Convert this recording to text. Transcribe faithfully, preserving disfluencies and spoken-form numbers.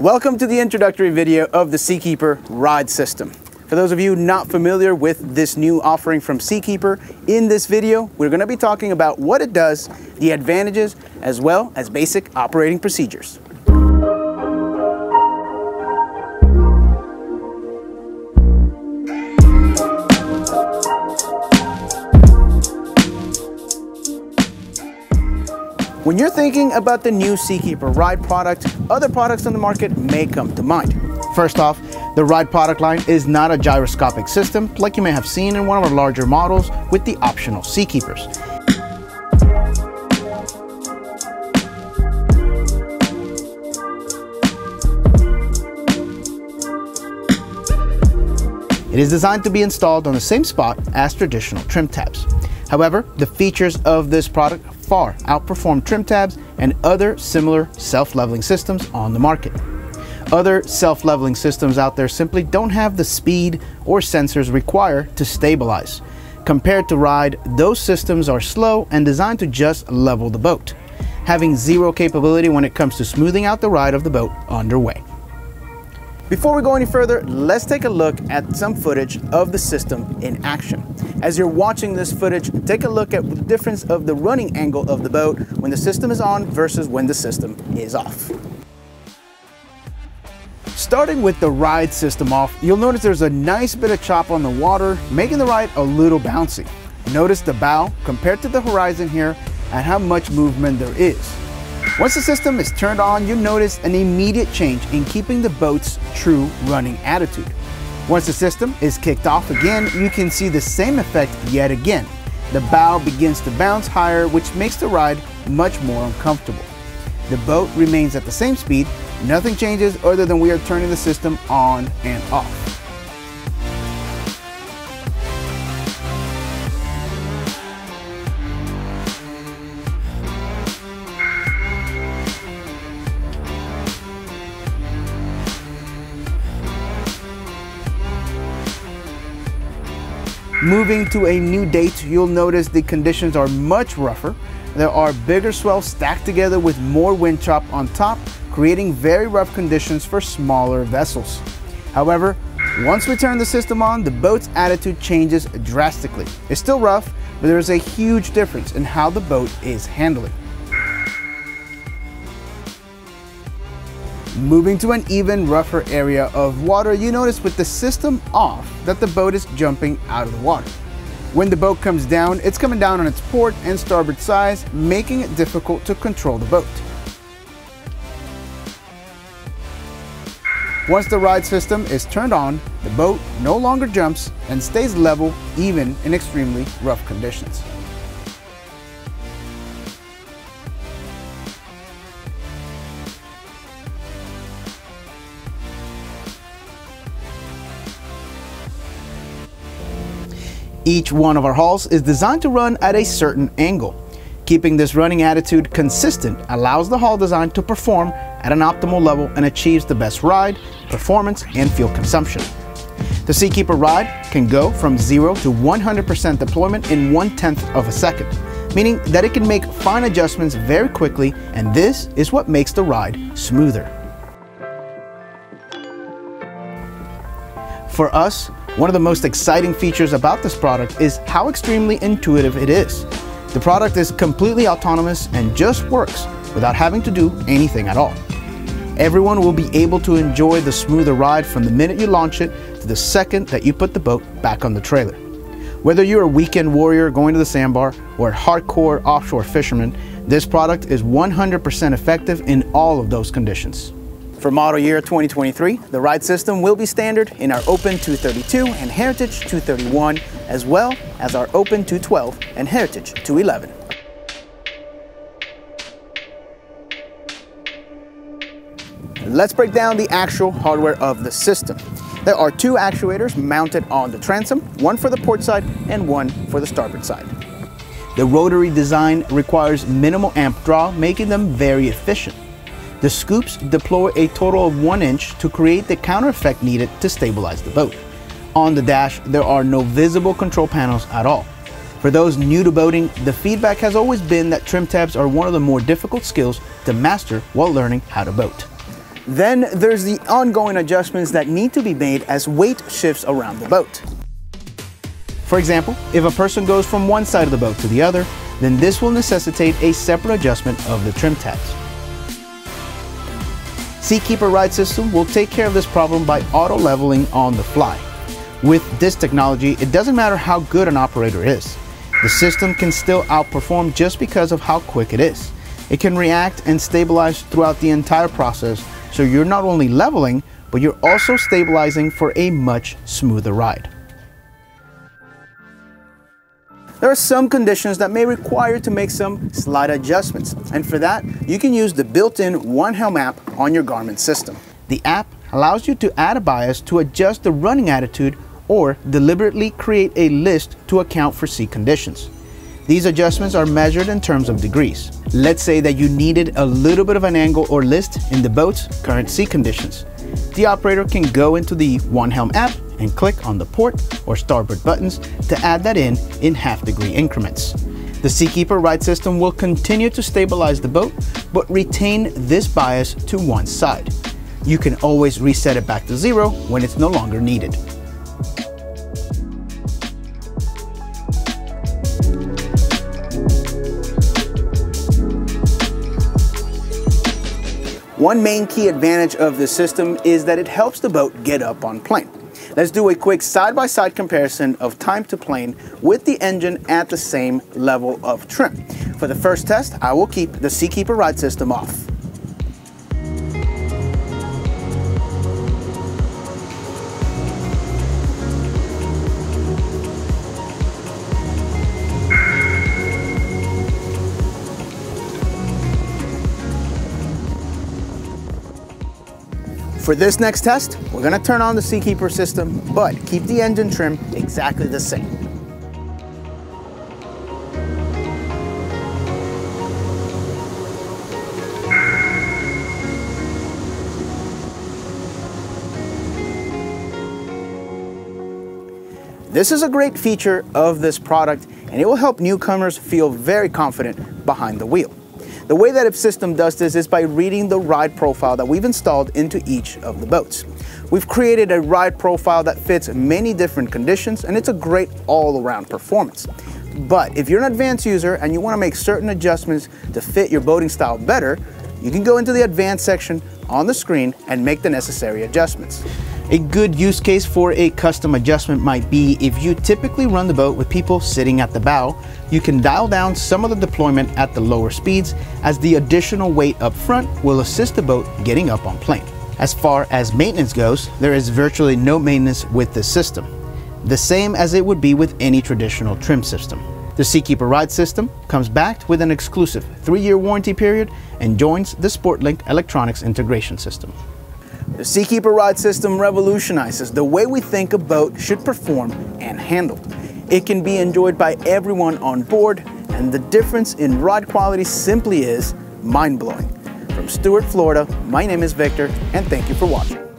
Welcome to the introductory video of the Seakeeper Ride system. For those of you not familiar with this new offering from Seakeeper, in this video, we're going to be talking about what it does, the advantages, as well as basic operating procedures. When you're thinking about the new Seakeeper Ride product, other products on the market may come to mind. First off, the Ride product line is not a gyroscopic system like you may have seen in one of our larger models with the optional Seakeepers. It is designed to be installed on the same spot as traditional trim tabs. However, the features of this product far outperform trim tabs and other similar self-leveling systems on the market. Other self-leveling systems out there simply don't have the speed or sensors required to stabilize. Compared to Ride, those systems are slow and designed to just level the boat, having zero capability when it comes to smoothing out the ride of the boat underway. Before we go any further, let's take a look at some footage of the system in action. As you're watching this footage, take a look at the difference of the running angle of the boat when the system is on versus when the system is off. Starting with the Ride system off, you'll notice there's a nice bit of chop on the water, making the ride a little bouncy. Notice the bow compared to the horizon here and how much movement there is. Once the system is turned on, you notice an immediate change in keeping the boat's true running attitude. Once the system is kicked off again, you can see the same effect yet again. The bow begins to bounce higher, which makes the ride much more uncomfortable. The boat remains at the same speed, nothing changes other than we are turning the system on and off. Moving to a new date, you'll notice the conditions are much rougher. There are bigger swells stacked together with more wind chop on top, creating very rough conditions for smaller vessels. However, once we turn the system on, the boat's attitude changes drastically. It's still rough, but there is a huge difference in how the boat is handling. Moving to an even rougher area of water, you notice with the system off that the boat is jumping out of the water. When the boat comes down, it's coming down on its port and starboard sides, making it difficult to control the boat. Once the Ride system is turned on, the boat no longer jumps and stays level even in extremely rough conditions. Each one of our hulls is designed to run at a certain angle. Keeping this running attitude consistent allows the hull design to perform at an optimal level and achieves the best ride, performance, and fuel consumption. The Seakeeper Ride can go from zero to one hundred percent deployment in one-tenth of a second, meaning that it can make fine adjustments very quickly, and this is what makes the ride smoother. For us, one of the most exciting features about this product is how extremely intuitive it is. The product is completely autonomous and just works without having to do anything at all. Everyone will be able to enjoy the smoother ride from the minute you launch it to the second that you put the boat back on the trailer. Whether you're a weekend warrior going to the sandbar or a hardcore offshore fisherman, this product is one hundred percent effective in all of those conditions. For model year twenty twenty-three, the Ride system will be standard in our Open two thirty-two and Heritage two thirty-one, as well as our Open two twelve and Heritage two eleven. Let's break down the actual hardware of the system. There are two actuators mounted on the transom, one for the port side and one for the starboard side. The rotary design requires minimal amp draw, making them very efficient. The scoops deploy a total of one inch to create the counter effect needed to stabilize the boat. On the dash, there are no visible control panels at all. For those new to boating, the feedback has always been that trim tabs are one of the more difficult skills to master while learning how to boat. Then there's the ongoing adjustments that need to be made as weight shifts around the boat. For example, if a person goes from one side of the boat to the other, then this will necessitate a separate adjustment of the trim tabs. Seakeeper Ride system will take care of this problem by auto-leveling on the fly. With this technology, it doesn't matter how good an operator is. The system can still outperform just because of how quick it is. It can react and stabilize throughout the entire process, so you're not only leveling, but you're also stabilizing for a much smoother ride. There are some conditions that may require to make some slight adjustments, and for that, you can use the built-in One Helm app on your Garmin system. The app allows you to add a bias to adjust the running attitude or deliberately create a list to account for sea conditions. These adjustments are measured in terms of degrees. Let's say that you needed a little bit of an angle or list in the boat's current sea conditions. The operator can go into the One Helm app and click on the port or starboard buttons to add that in in half degree increments. The Seakeeper Ride system will continue to stabilize the boat, but retain this bias to one side. You can always reset it back to zero when it's no longer needed. One main key advantage of this system is that it helps the boat get up on plane. Let's do a quick side-by-side comparison of time to plane with the engine at the same level of trim. For the first test, I will keep the Seakeeper Ride system off. For this next test, we're going to turn on the Seakeeper system, but keep the engine trim exactly the same. This is a great feature of this product, and it will help newcomers feel very confident behind the wheel. The way that the system does this is by reading the ride profile that we've installed into each of the boats. We've created a ride profile that fits many different conditions, and it's a great all-around performance. But if you're an advanced user and you want to make certain adjustments to fit your boating style better, you can go into the advanced section on the screen and make the necessary adjustments. A good use case for a custom adjustment might be if you typically run the boat with people sitting at the bow, you can dial down some of the deployment at the lower speeds, as the additional weight up front will assist the boat getting up on plane. As far as maintenance goes, there is virtually no maintenance with this system, the same as it would be with any traditional trim system. The Seakeeper Ride system comes backed with an exclusive three-year warranty period and joins the SportLink electronics integration system. The Seakeeper Ride system revolutionizes the way we think a boat should perform and handle. It can be enjoyed by everyone on board, and the difference in ride quality simply is mind-blowing. From Stuart, Florida, my name is Victor, and thank you for watching.